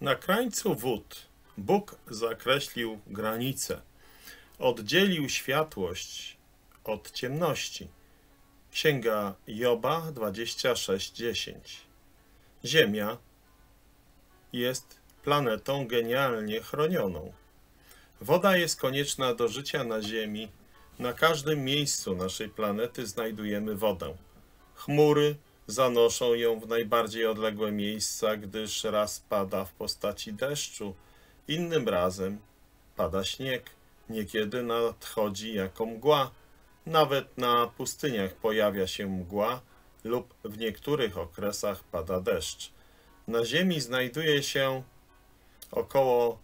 Na krańcu wód Bóg zakreślił granice, oddzielił światłość od ciemności. Księga Joba 26:10. Ziemia jest planetą genialnie chronioną. Woda jest konieczna do życia na Ziemi. Na każdym miejscu naszej planety znajdujemy wodę. Chmury zanoszą ją w najbardziej odległe miejsca, gdyż raz pada w postaci deszczu, innym razem pada śnieg, niekiedy nadchodzi jako mgła. Nawet na pustyniach pojawia się mgła lub w niektórych okresach pada deszcz. Na Ziemi znajduje się około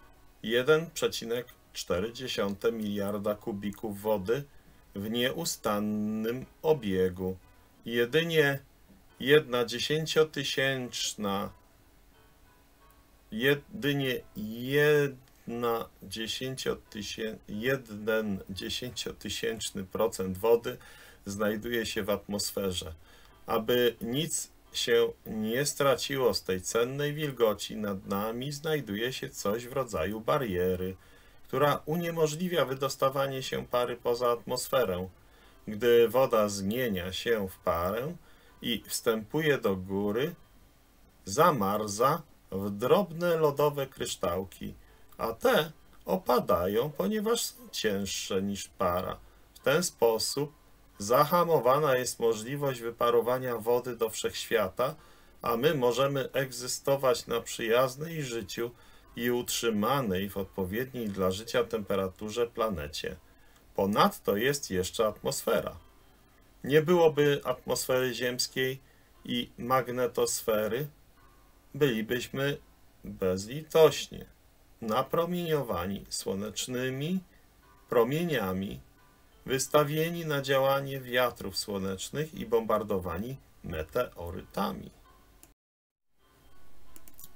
1,4 miliarda kubików wody w nieustannym obiegu. Jedynie 1,1% wody znajduje się w atmosferze. Aby nic się nie straciło z tej cennej wilgoci, nad nami znajduje się coś w rodzaju bariery, która uniemożliwia wydostawanie się pary poza atmosferę. Gdy woda zmienia się w parę i wstępuje do góry, zamarza w drobne lodowe kryształki, a te opadają, ponieważ są cięższe niż para. W ten sposób zahamowana jest możliwość wyparowania wody do wszechświata, a my możemy egzystować na przyjaznej życiu i utrzymanej w odpowiedniej dla życia temperaturze planecie. Ponadto jest jeszcze atmosfera. Nie byłoby atmosfery ziemskiej i magnetosfery, bylibyśmy bezlitośnie napromieniowani słonecznymi promieniami, wystawieni na działanie wiatrów słonecznych i bombardowani meteorytami.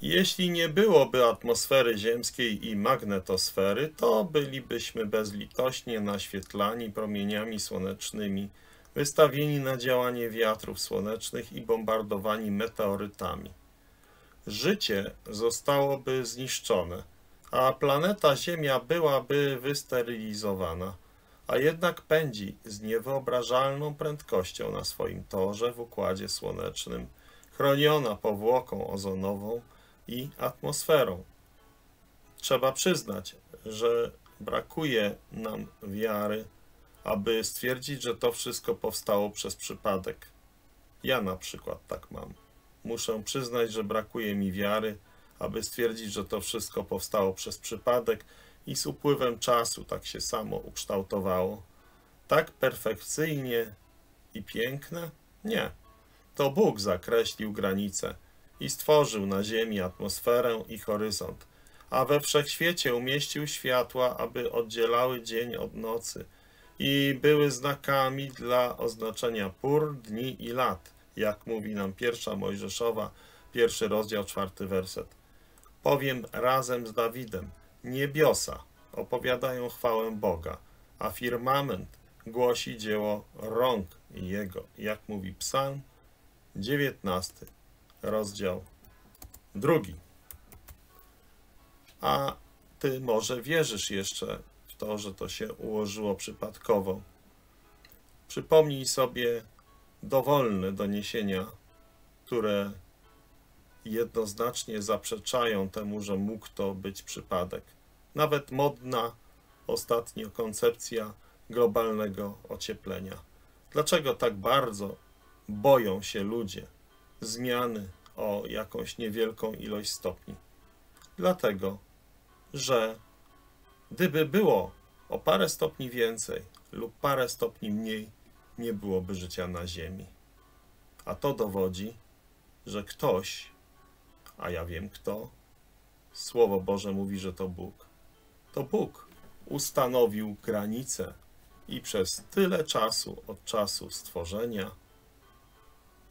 Jeśli nie byłoby atmosfery ziemskiej i magnetosfery, to bylibyśmy bezlitośnie naświetlani promieniami słonecznymi, wystawieni na działanie wiatrów słonecznych i bombardowani meteorytami. Życie zostałoby zniszczone, a planeta Ziemia byłaby wysterylizowana, a jednak pędzi z niewyobrażalną prędkością na swoim torze w Układzie Słonecznym, chroniona powłoką ozonową i atmosferą. Trzeba przyznać, że brakuje nam wiary, aby stwierdzić, że to wszystko powstało przez przypadek. Ja na przykład tak mam. Muszę przyznać, że brakuje mi wiary, aby stwierdzić, że to wszystko powstało przez przypadek i z upływem czasu tak się samo ukształtowało. Tak perfekcyjnie i piękne? Nie. To Bóg zakreślił granice i stworzył na Ziemi atmosferę i horyzont, a we wszechświecie umieścił światła, aby oddzielały dzień od nocy i były znakami dla oznaczenia pór, dni i lat, jak mówi nam pierwsza Mojżeszowa, 1 rozdział 4 werset. Powiem razem z Dawidem, niebiosa opowiadają chwałę Boga, a firmament głosi dzieło rąk Jego, jak mówi Psalm 19, rozdział 2. A ty może wierzysz jeszcze w to, że to się ułożyło przypadkowo. Przypomnij sobie dowolne doniesienia, które jednoznacznie zaprzeczają temu, że mógł to być przypadek. Nawet modna ostatnio koncepcja globalnego ocieplenia. Dlaczego tak bardzo boją się ludzie zmiany o jakąś niewielką ilość stopni? Dlatego, że gdyby było o parę stopni więcej lub parę stopni mniej, nie byłoby życia na Ziemi. A to dowodzi, że ktoś, a ja wiem kto, Słowo Boże mówi, że to Bóg. To Bóg ustanowił granice i przez tyle czasu od czasu stworzenia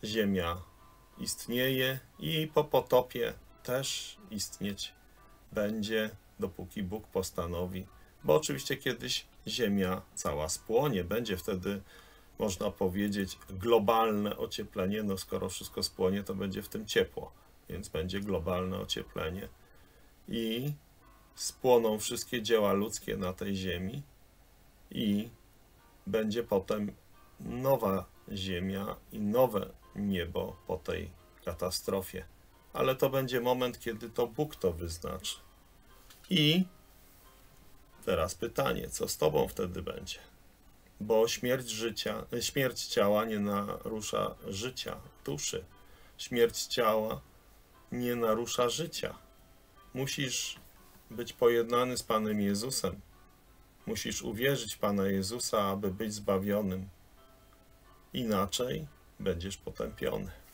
Ziemia istnieje i po potopie też istnieć będzie, dopóki Bóg postanowi. Bo oczywiście kiedyś Ziemia cała spłonie, będzie wtedy, można powiedzieć, globalne ocieplenie. No skoro wszystko spłonie, to będzie w tym ciepło, więc będzie globalne ocieplenie. i spłoną wszystkie dzieła ludzkie na tej ziemi i będzie potem nowa ziemia i nowe niebo po tej katastrofie. Ale to będzie moment, kiedy to Bóg to wyznaczy. I teraz pytanie, co z tobą wtedy będzie? Bo śmierć ciała nie narusza życia, duszy. Śmierć ciała nie narusza życia. Musisz być pojednany z Panem Jezusem. Musisz uwierzyć w Pana Jezusa, aby być zbawionym. Inaczej będziesz potępiony.